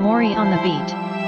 Mauri on the beat.